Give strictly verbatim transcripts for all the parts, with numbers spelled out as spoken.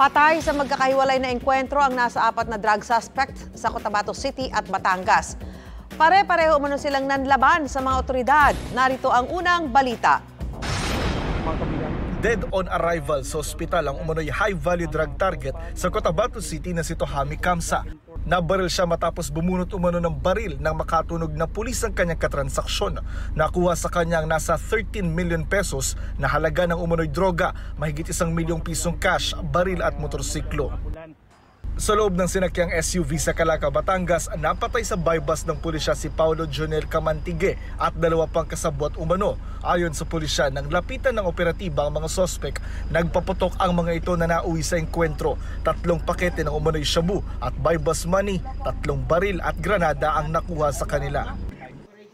Patay sa magkakahiwalay na engkwentro ang nasa apat na drug suspect sa Cotabato City at Batangas. Pare-pareho umano silang nanlaban sa mga otoridad. Narito ang unang balita. Dead on arrival sa ospital ang umano'y high-value drug target sa Cotabato City na si Tohami Kamsa. Nabaril siya matapos bumunot umano ng baril nang makatunog na pulis ang kanyang katransaksyon. Nakuha sa kanya ang nasa thirteen million pesos na halaga ng umano'y droga, mahigit isang milyong pisong cash, baril at motorsiklo. Sa loob ng sinakyang S U V sa Calaca, Batangas, napatay sa bypass ng pulisya si Paulo Jonel Camantigue at dalawa pang kasabwat umano. Ayon sa pulisya, nang lapitan ng operatiba ang mga sospek, nagpaputok ang mga ito na nauwi sa engkwentro. Tatlong pakete ng umano'y shabu at bypass money, tatlong baril at granada ang nakuha sa kanila.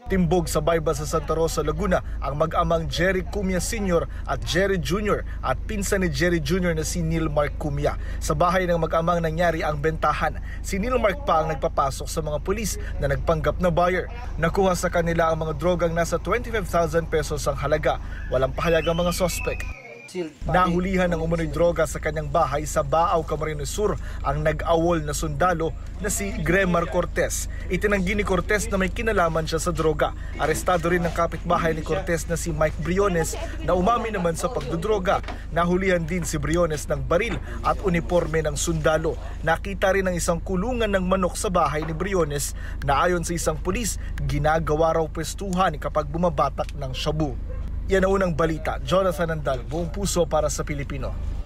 Timbog sa Bayabas sa Santa Rosa, Laguna ang mag-amang Jerry Cumia Senior at Jerry Junior at pinsan ni Jerry Junior na si Neil Mark Cumia. Sa bahay ng mag-amang nangyari ang bentahan. Si Neil Mark pa ang nagpapasok sa mga pulis na nagpanggap na buyer. Nakuha sa kanila ang mga drogang nasa twenty-five thousand pesos ang halaga. Walang pahayag ang mga sospek. Nahulihan ng umano'y droga sa kanyang bahay sa Baao, Camarines Sur ang nag-awol na sundalo na si Gremar Cortes. Itinanggi ni Cortes na may kinalaman siya sa droga. Arestado rin ng kapitbahay ni Cortes na si Mike Briones na umami naman sa pagdudroga. Nahulihan din si Briones ng baril at uniforme ng sundalo. Nakita rin ang isang kulungan ng manok sa bahay ni Briones na ayon sa isang pulis, ginagawa raw pwestuhan kapag bumabatak ng shabu. Yan ang unang balita. Jonathan Nandal, buong puso para sa Pilipino.